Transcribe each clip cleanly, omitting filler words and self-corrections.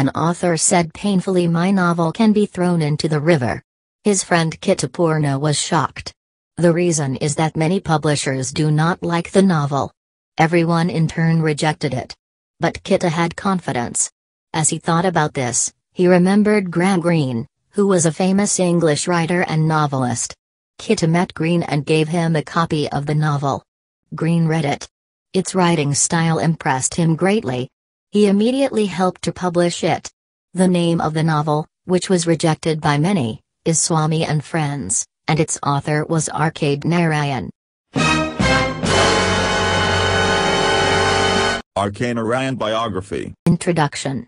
an author said painfully, "My novel can be thrown into the river." His friend Kitta Purna was shocked. The reason is that many publishers do not like the novel. Everyone in turn rejected it. But Kitta had confidence. As he thought about this, he remembered Graham Greene, who was a famous English writer and novelist. Kitta met Greene and gave him a copy of the novel. Greene read it. Its writing style impressed him greatly. He immediately helped to publish it. The name of the novel, which was rejected by many, is Swami and Friends, and its author was R. K. Narayan. R. K. Narayan biography. Introduction.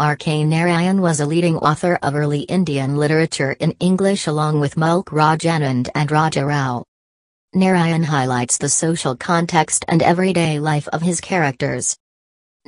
R. K. Narayan was a leading author of early Indian literature in English along with Mulk Rajanand and Raja Rao. Narayan highlights the social context and everyday life of his characters.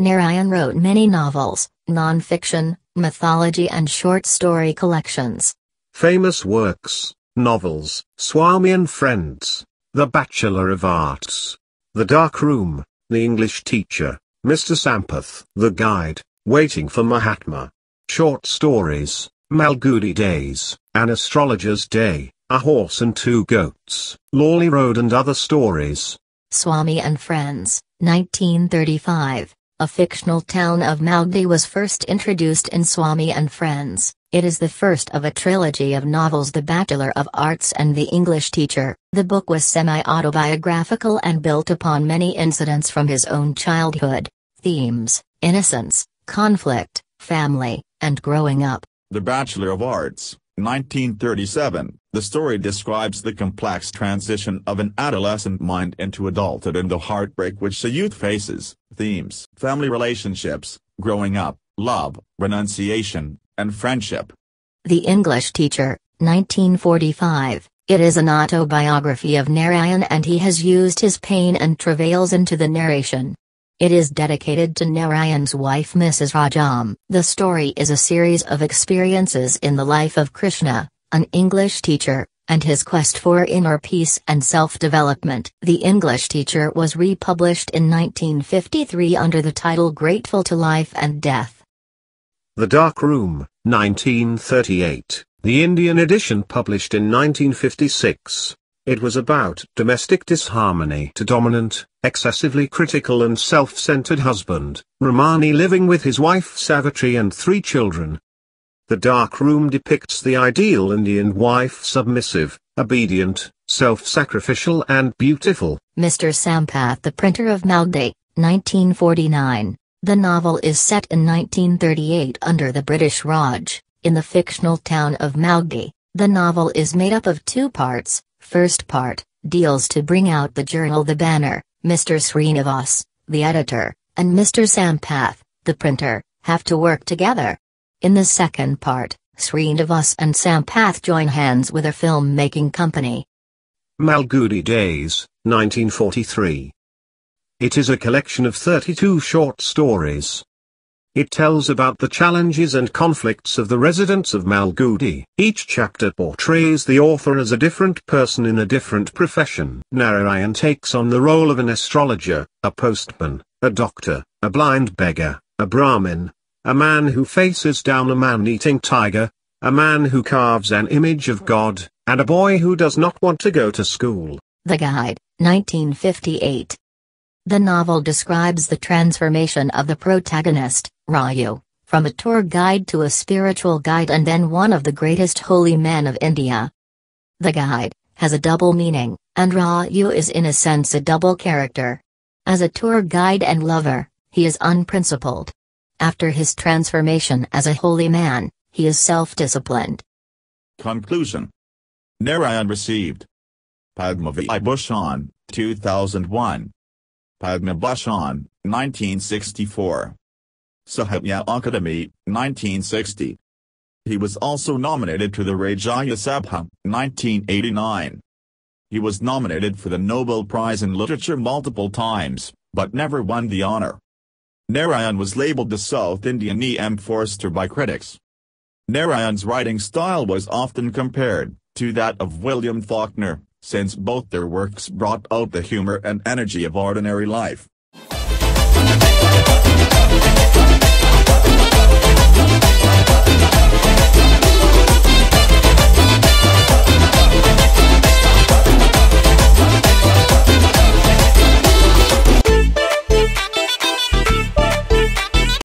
Narayan wrote many novels, non-fiction, mythology and short story collections. Famous works, novels, Swami and Friends, The Bachelor of Arts, The Dark Room, The English Teacher, Mr. Sampath, The Guide, Waiting for Mahatma. Short stories, Malgudi Days, An Astrologer's Day, A Horse and Two Goats, Lawley Road and Other Stories. Swami and Friends, 1935. A fictional town of Malgudi was first introduced in Swami and Friends. It is the first of a trilogy of novels, The Bachelor of Arts and The English Teacher. The book was semi-autobiographical and built upon many incidents from his own childhood. Themes, innocence, conflict, family, and growing up. The Bachelor of Arts, 1937. The story describes the complex transition of an adolescent mind into adulthood and the heartbreak which the youth faces. Themes, family relationships, growing up, love, renunciation, and friendship. The English Teacher, 1945. It is an autobiography of Narayan and he has used his pain and travails into the narration. It is dedicated to Narayan's wife Mrs. Rajam. The story is a series of experiences in the life of Krishna, an English teacher, and his quest for inner peace and self-development. The English Teacher was republished in 1953 under the title Grateful to Life and Death. The Dark Room, 1938, the Indian edition published in 1956. It was about domestic disharmony to dominant, excessively critical and self-centered husband, Ramani, living with his wife Savitri and three children. The Dark Room depicts the ideal Indian wife, submissive, obedient, self-sacrificial and beautiful. Mr. Sampath, the printer of Malgudi, 1949. The novel is set in 1938 under the British Raj, in the fictional town of Malgudi. The novel is made up of two parts. First part, deals to bring out the journal The Banner. Mr. Sreenivas, the editor, and Mr. Sampath, the printer, have to work together. In the second part, Sreenivas and Sampath join hands with a film-making company. Malgudi Days, 1943. It is a collection of 32 short stories. It tells about the challenges and conflicts of the residents of Malgudi. Each chapter portrays the author as a different person in a different profession. Narayan takes on the role of an astrologer, a postman, a doctor, a blind beggar, a Brahmin, a man who faces down a man-eating tiger, a man who carves an image of God, and a boy who does not want to go to school. The Guide, 1958. The novel describes the transformation of the protagonist, Raju, from a tour guide to a spiritual guide and then one of the greatest holy men of India. The Guide has a double meaning, and Raju is in a sense a double character. As a tour guide and lover, he is unprincipled. After his transformation as a holy man, he is self-disciplined. Conclusion. Narayan received Padma Vibhushan, 2001. Padma Bhushan, 1964. Sahitya Akademi, 1960. He was also nominated to the Rajya Sabha, 1989. He was nominated for the Nobel Prize in Literature multiple times, but never won the honor. Narayan was labeled the South Indian E.M. Forster by critics. Narayan's writing style was often compared to that of William Faulkner, since both their works brought out the humor and energy of ordinary life.